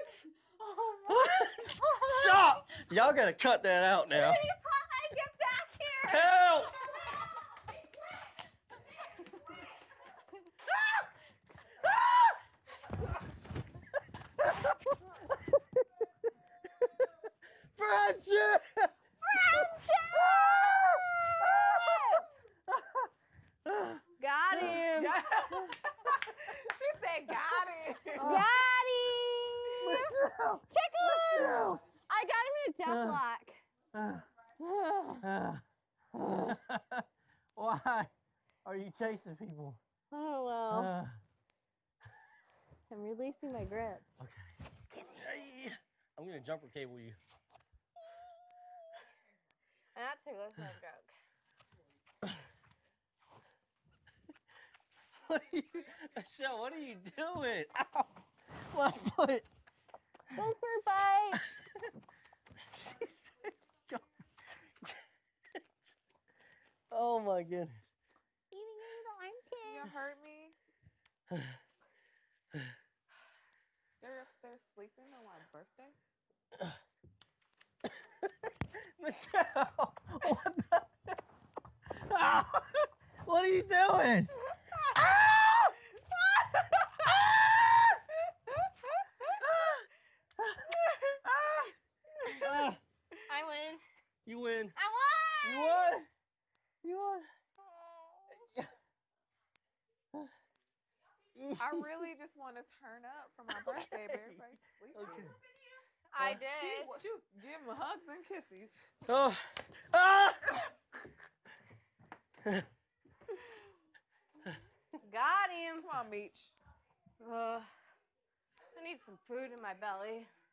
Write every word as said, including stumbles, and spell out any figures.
What? Oh my what? God. Stop! Y'all gotta cut that out now. Judy, Papa, get back here! Help! Friendship! Friendship! Got him! She said, got him! Got him! Tickle him! I got him in a death lock. Uh, uh, uh, why are you chasing people? I don't know. Uh, I'm releasing my grip. Okay. Just kidding. Hey, I'm gonna jumper cable you. And that's who looks like a joke. What are you, Michelle, what are you doing? Ow! My foot! Go for a bite! She said, go. Oh my goodness. Eating your little armpit. You hurt me. They're upstairs sleeping on my birthday. Michelle, what the? Oh, what are you doing? Ah! Ah! Ah! Ah! I win. You win. I won. You won. You won. Oh. I really just want to turn up for my birthday, but everybody's sleeping. Okay. I did. She, she was giving hugs and kisses. Oh. Ah! Got him. Come on, Meech. Uh, I need some food in my belly.